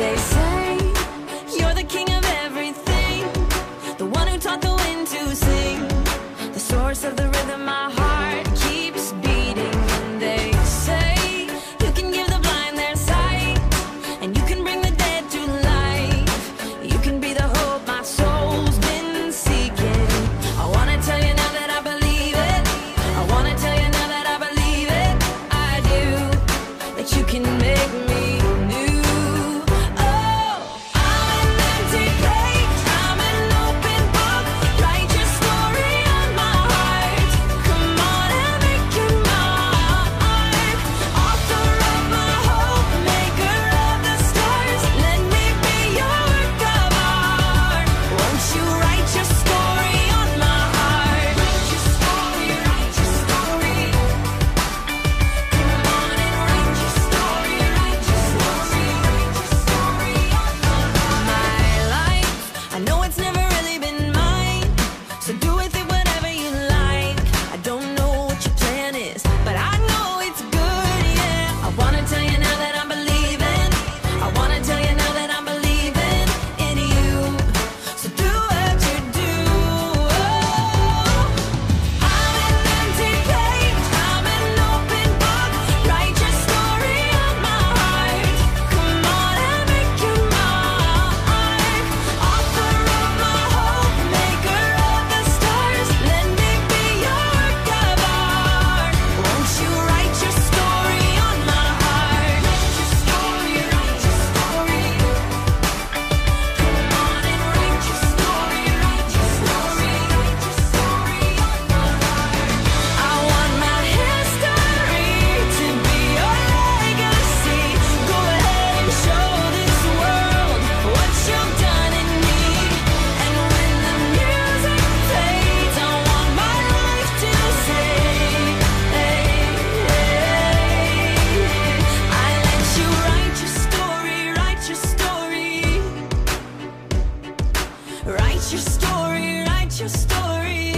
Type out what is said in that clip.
They say you're the king of everything, the one who taught the wind to sing, the source of the rhythm my heart keeps beating. And they say you can give the blind their sight, and you can bring the dead to life. You can be the hope my soul's been seeking. I want to tell you now that I believe it. I want to tell you now that I believe it. I do, that you can make me. Write your story, write your story.